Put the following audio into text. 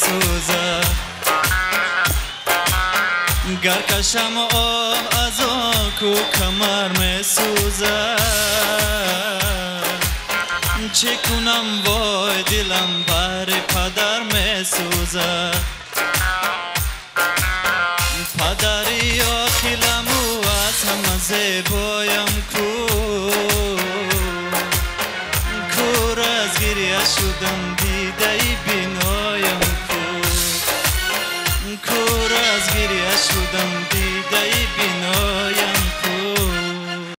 سوزه گر کشم آه از آکو کمر می سوزه چه کنم وای دلم بر پدر می سوزه پدری آخیلمو از همه زیبایم کو کور از گریه شدم